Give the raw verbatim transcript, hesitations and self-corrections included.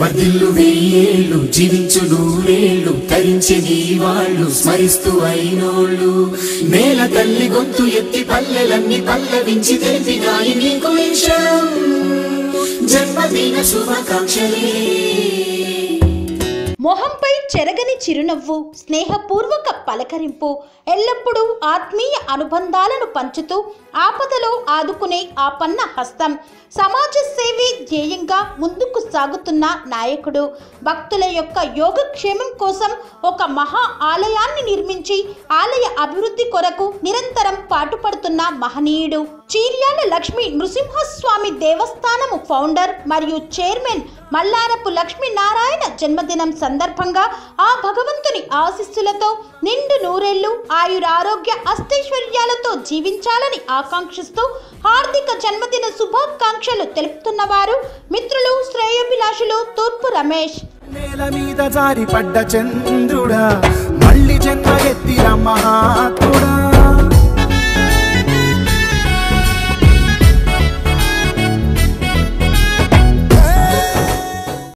బదిల్లు వేయేలు జీవించు నూరేలు తరించే నీ వాళ్ళు స్మరిస్తూ ఐనోళ్ళు నేల తల్లి గొంతు ఎత్తి పల్లెలన్నీ పల్లవించి తెలిపినాయి నీకు విషయం జన్మదిన శుభాకాంక్షలే మొహంపై చెరగని చిరునవ్వు స్నేహపూర్వక పలకరింపు ఎల్లప్పుడూ ఆత్మీయ అనుబంధాలను పంచుతూ ఆపదలో ఆదుకునే ఆపన్న హస్తం సమాజ సేవే ధ్యేయంగా ముందుకు సాగుతున్న నాయకుడు భక్తుల యొక్క యోగక్షేమం కోసం ఒక మహా ఆలయాన్ని నిర్మించి ఆలయ అభివృద్ధి కొరకు నిరంతరం పాటుపడుతున్న మహనీయుడు చీర్యాల లక్ష్మీ నృసింహస్వామి దేవస్థానము ఫౌండర్ మరియు చైర్మన్ మల్లారపు లక్ష్మీనారాయణ జన్మదినం సందర్భంగా ఆ భగవంతుని ఆశీస్సులతో నిండు నూరేళ్లు ఆయురారోగ్య అష్టైశ్వర్యాలతో జీవించాలని ఆకాంక్షిస్తూ హార్దిక జన్మదిన శుభాకాంక్షలు తెలుపుతున్న వారు మిత్రులు శ్రేయోభిలాషులు తూర్పు రమేష్. మళ్ళీ జన్మ ఎత్తిన మహాత్ముడా